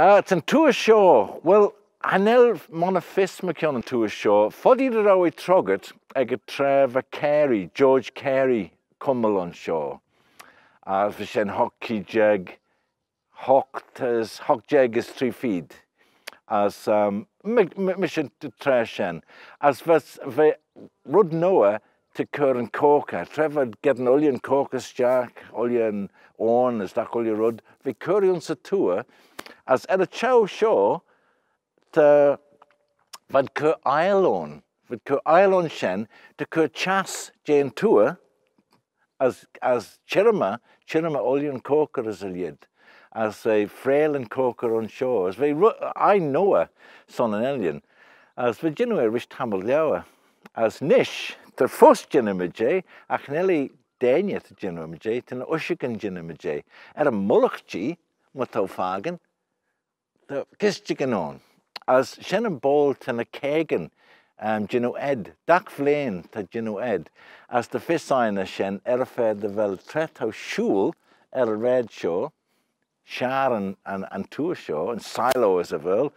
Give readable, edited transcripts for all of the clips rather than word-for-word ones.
Ten túair seo, well, anel mona fisma ceann an túair seo, fodí de roi trogat ag Trevor Carey, George Carey cumulon seo. Vishen hockey jeg, hock jeg is 3 feet. As mission to trashen. As was ve rud noa to curran corker. Trevor get an ollian corkers jack, ollian on as that ollian rud. Ve currion satua as at a chow show to vad cur iron, vad cur iron shen to cur chas jane tua as chirama ollian corker as a lid. As a frail and coker on shore, as we I know her son an alien, as Virginia rich Tamil Dower, as Nish, the first Jinimajay, Achnelli Dania to Jinimajay, to an Ushigan Jinimajay, at a Mullochji, Mutofagan, the Kisjiganon, as Shannon Bolt and a Kagan, Jino Ed, Dak Vlain to Jino Ed, as the Fissina Shen, Erfed the Veltretto Shul, El Red Shore. Sharon and Tuasho and Silo as a verl,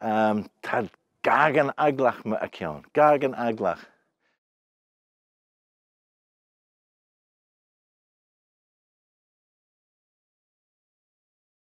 Tad Gagan Aglach me Akion, Gagan Aglach.